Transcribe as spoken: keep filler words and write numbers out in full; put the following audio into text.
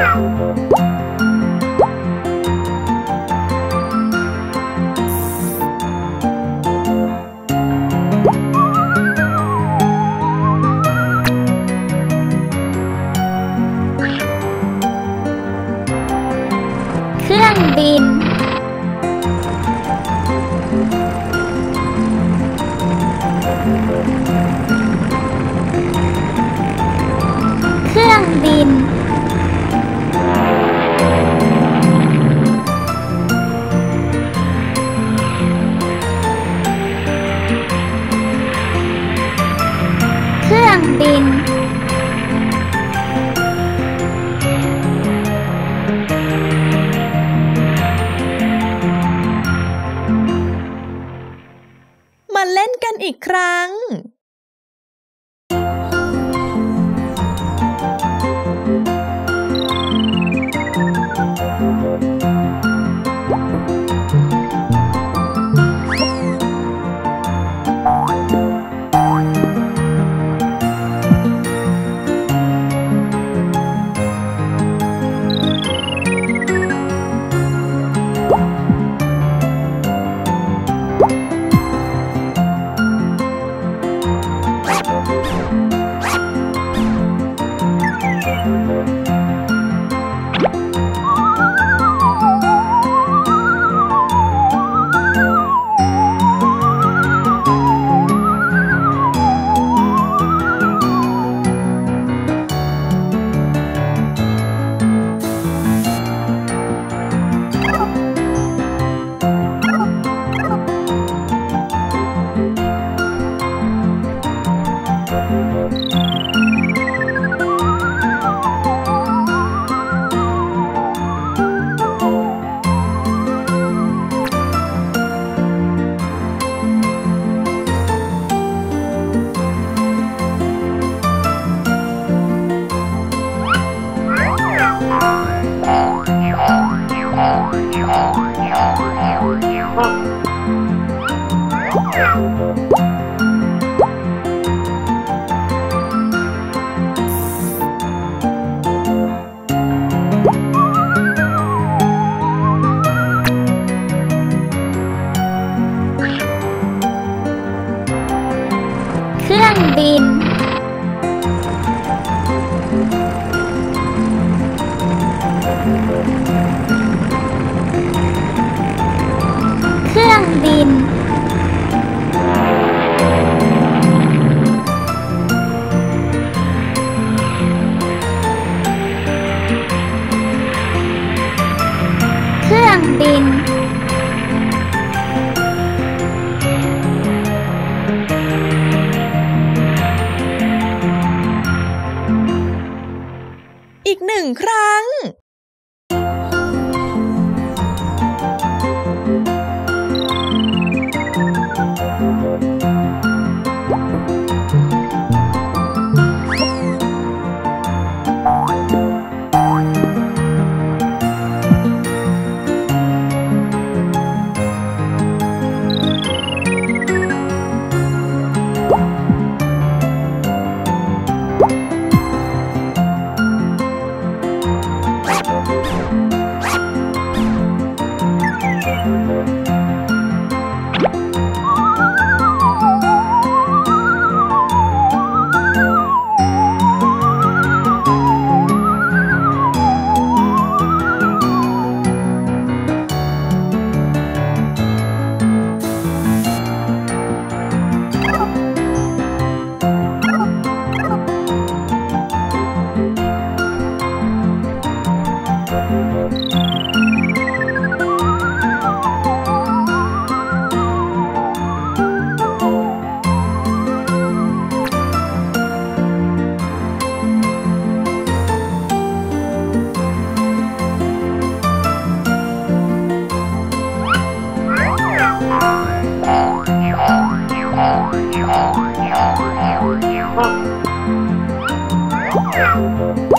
เครื่องบินเครื่องบินเครื่องบินมาเล่นกันอีกครั้งเครื่องบินเครื่องบินเครื่องบินอีกหนึ่งครั้งOh,